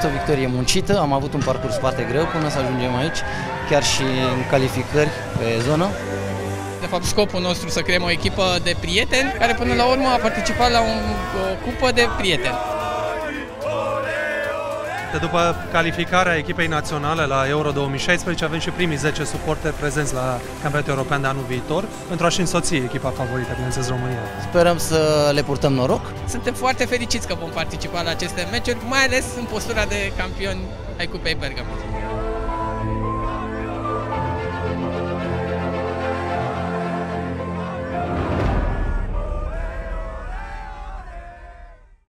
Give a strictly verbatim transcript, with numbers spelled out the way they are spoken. fost o victorie muncită, am avut un parcurs foarte greu până să ajungem aici, chiar și în calificări pe zonă. De fapt, scopul nostru să creăm o echipă de prieteni care până la urmă a participat la un, o cupă de prieteni. După calificarea echipei naționale la Euro două mii șaisprezece avem și primii zece suporteri prezenți la Campionatul European de anul viitor pentru a-și însoți echipa favorită, bineînțeles, România. Sperăm să le purtăm noroc. Suntem foarte fericiți că vom participa la aceste meciuri, mai ales în postura de campioni ai Cupei Bergamo.